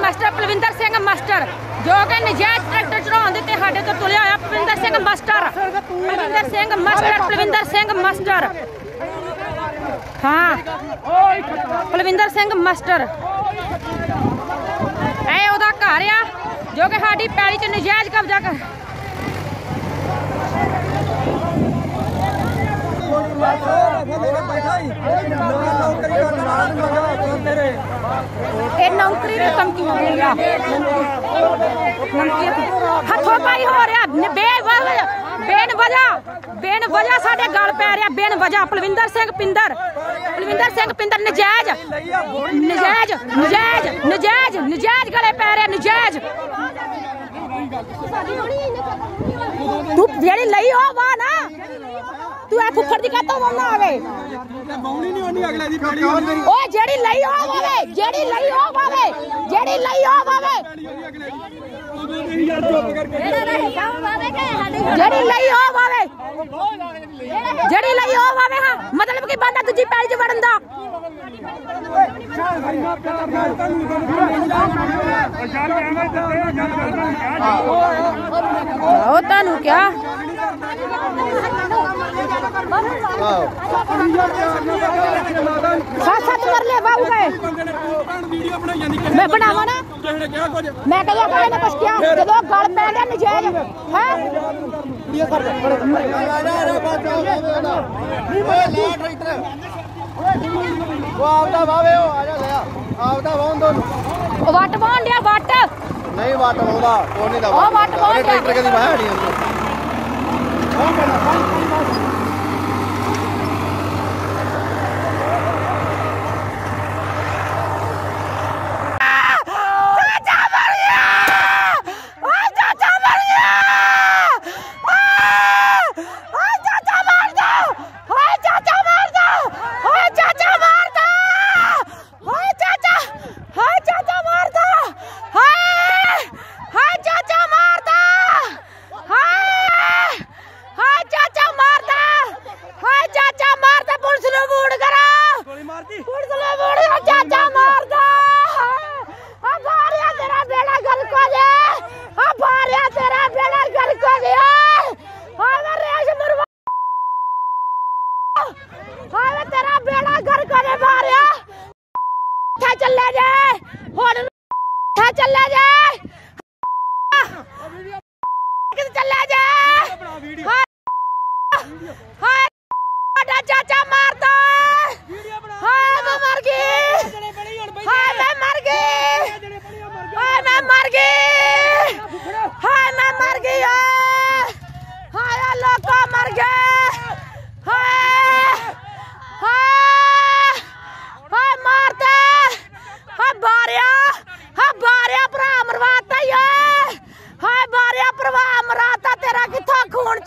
master Palwinder Singh master जो कि नजायज ट्रैक्टर चढ़ाने ते साडे तो तुलिया होया पलविंदर सिंह मास्टर हाँ पलविंदर सिंह मास्टर ऐ ओदा घर आ जो कि साडी पैली च नजायज कब्जा नौकरी ने हथों पाई हो रहा बेन वजह साडे गल पै रहा बेन वजह पलविंदर सिंह पिंदर नजायज गले पै रहा नजायज तू जेड़ी लई हो वा ना तू आ फुफड़ दी कहता वो ना आवे बाउली नहीं होनी अगला दी पेड़ी ओ जेड़ी लई हो वावे जेड़ी लई हो वावे हां मतलब की बंदा दूजी पेड़ी च वड़न दा ओ तानू क्या साथ कर ले बाबू गए मैं बनावा ना मैं कदों कहे ना कुछ क्या जदों गल पै गया नजायज हैं वो आवदा वावे हो आ जा ले आवदा वाउन दोनों वट वाउन दिया वट नहीं वट वाउदा कोई नहीं दा ओ वट वाउन ट्रैक्टर कदी वाह आड़ी है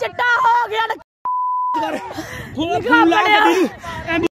चिट्टा हो गया